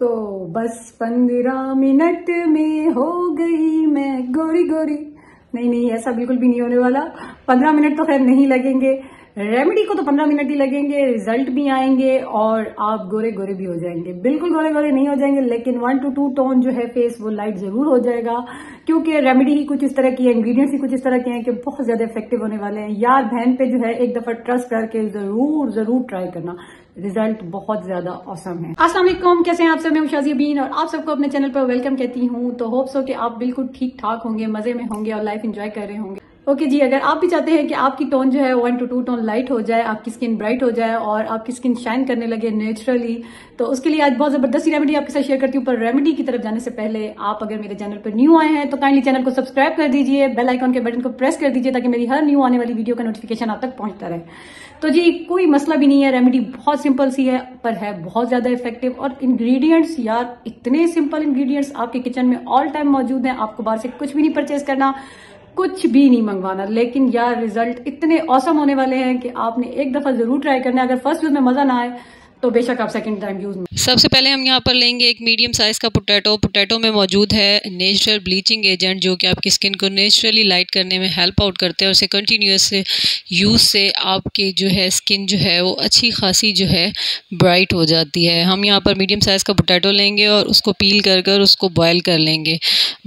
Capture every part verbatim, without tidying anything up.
तो बस पंद्रह मिनट में हो गई मैं गोरी गोरी। नहीं नहीं, ऐसा बिल्कुल भी नहीं होने वाला। पंद्रह मिनट तो खैर नहीं लगेंगे, रेमेडी को तो पंद्रह मिनट ही लगेंगे, रिजल्ट भी आएंगे और आप गोरे गोरे भी हो जाएंगे। बिल्कुल गोरे गोरे नहीं हो जाएंगे, लेकिन वन टू टू टोन जो है फेस वो लाइट जरूर हो जाएगा, क्योंकि रेमेडी ही कुछ इस तरह की है, इंग्रीडियंट्स ही कुछ इस तरह के हैं कि बहुत ज्यादा इफेक्टिव होने वाले हैं। यार बहन पे जो है एक दफा ट्रस्ट करके जरूर जरूर ट्राई करना, रिजल्ट बहुत ज्यादा औसम है। अस्सलाम वालेकुम, कैसे हैं आप सब? मैं शाज़ीबीन और आप सबको अपने चैनल पर वेलकम कहती हूँ। तो होप सो कि आप बिल्कुल ठीक ठाक होंगे, मजे में होंगे और लाइफ एंजॉय कर रहे होंगे। ओके okay जी, अगर आप भी चाहते हैं कि आपकी टोन जो है one two two tone light हो जाए, आपकी स्किन ब्राइट हो जाए और आपकी स्किन शाइन करने लगे नेचुरली, तो उसके लिए आज बहुत जबरदस्ती रेमेडी आपके साथ शेयर करती हूँ। पर रेमेडी की तरफ जाने से पहले आप अगर मेरे चैनल पर न्यू आए हैं तो काइंडली चैनल को सब्सक्राइब कर दीजिए, बेल आइकॉन के बटन को प्रेस कर दीजिए ताकि मेरी हर न्यू आने वाली वीडियो का नोटिफिकेशन आप तक पहुंचता रहे। तो जी कोई मसला भी नहीं है, रेमेडी बहुत सिंपल सी है पर है बहुत ज्यादा इफेक्टिव। और इंग्रेडिएंट्स यार इतने सिंपल इंग्रेडिएंट्स आपके किचन में ऑल टाइम मौजूद हैं, आपको बाहर से कुछ भी नहीं परचेज करना, कुछ भी नहीं मंगवाना, लेकिन यार रिजल्ट इतने औसम होने वाले हैं कि आपने एक दफा जरूर ट्राई करना है। अगर फर्स्ट यूज में मजा ना आए तो बेशक आप सेकंड टाइम यूज में। सबसे पहले हम यहाँ पर लेंगे एक मीडियम साइज का पोटैटो। पोटैटो में मौजूद है नेचुरल ब्लीचिंग एजेंट जो कि आपकी स्किन को नेचुरली लाइट करने में हेल्प आउट करते हैं, और इसे कंटिन्यूस यूज़ से आपकी जो है स्किन जो है वो अच्छी खासी जो है ब्राइट हो जाती है। हम यहाँ पर मीडियम साइज़ का पोटैटो लेंगे और उसको पील कर कर उसको बॉयल कर लेंगे।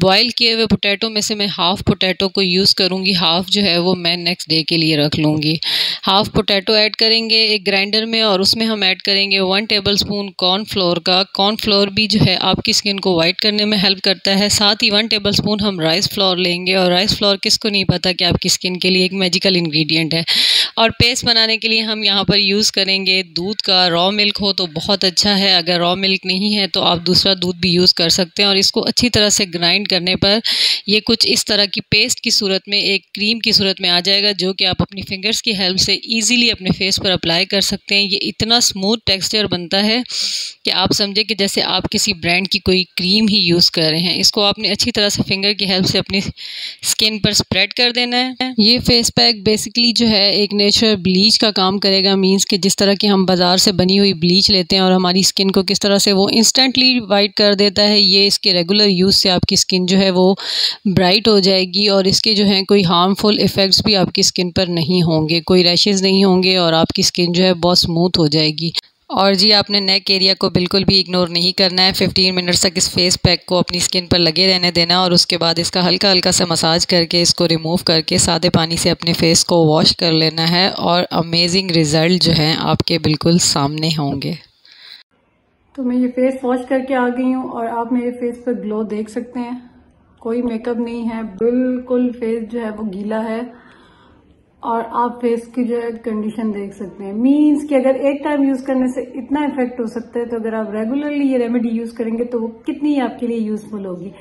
बॉयल किए हुए पोटैटो में से मैं हाफ़ पोटैटो को यूज़ करूँगी, हाफ़ जो है वो मैं नेक्स्ट डे के लिए रख लूँगी। हाफ़ पोटैटो ऐड करेंगे एक ग्राइंडर में और उसमें हम ऐड करेंगे वन टेबल स्पून कॉर्नफ्लोर का। कॉर्नफ्लोर भी जो है आपकी स्किन को वाइट करने में हेल्प करता है। साथ ही वन टेबल स्पून हम राइस फ्लोर लेंगे, और राइस फ्लोर किसको नहीं पता कि आपकी स्किन के लिए एक मैजिकल इंग्रेडिएंट है। और पेस्ट बनाने के लिए हम यहाँ पर यूज़ करेंगे दूध का, रॉ मिल्क हो तो बहुत अच्छा है, अगर रॉ मिल्क नहीं है तो आप दूसरा दूध भी यूज़ कर सकते हैं। और इसको अच्छी तरह से ग्राइंड करने पर ये कुछ इस तरह की पेस्ट की सूरत में, एक क्रीम की सूरत में आ जाएगा, जो कि आप अपनी फिंगर्स की हेल्प से ईजिली अपने फेस पर अप्लाई कर सकते हैं। ये इतना स्मूथ टेक्सचर बनता है कि आप समझे कि जैसे आप किसी ब्रांड की कोई क्रीम ही यूज़ कर रहे हैं। इसको आपने अच्छी तरह से फिंगर की हेल्प से अपनी स्किन पर स्प्रेड कर देना है। ये फेस पैक बेसिकली जो है एक नेचुरल ब्लीच का काम करेगा, मींस कि जिस तरह की हम बाज़ार से बनी हुई ब्लीच लेते हैं और हमारी स्किन को किस तरह से वो इंस्टेंटली वाइट कर देता है, ये इसके रेगुलर यूज़ से आपकी स्किन जो है वो ब्राइट हो जाएगी और इसके जो है कोई हार्मफुल इफ़ेक्ट्स भी आपकी स्किन पर नहीं होंगे, कोई रैशेज़ नहीं होंगे और आपकी स्किन जो है बहुत स्मूथ हो जाएगी। और जी आपने नेक एरिया को बिल्कुल भी इग्नोर नहीं करना है। पंद्रह मिनट्स तक इस फेस पैक को अपनी स्किन पर लगे रहने देना और उसके बाद इसका हल्का हल्का सा मसाज करके इसको रिमूव करके सादे पानी से अपने फेस को वॉश कर लेना है, और अमेजिंग रिज़ल्ट जो हैं आपके बिल्कुल सामने होंगे। तो मैं ये फेस वॉश करके आ गई हूँ और आप मेरे फेस पर ग्लो देख सकते हैं, कोई मेकअप नहीं है, बिल्कुल फेस जो है वो गीला है और आप फेस की जो है कंडीशन देख सकते हैं। मीन्स कि अगर एक टाइम यूज करने से इतना इफेक्ट हो सकता है, तो अगर आप रेगुलरली ये रेमेडी यूज करेंगे तो वो कितनी आपके लिए यूजफुल होगी।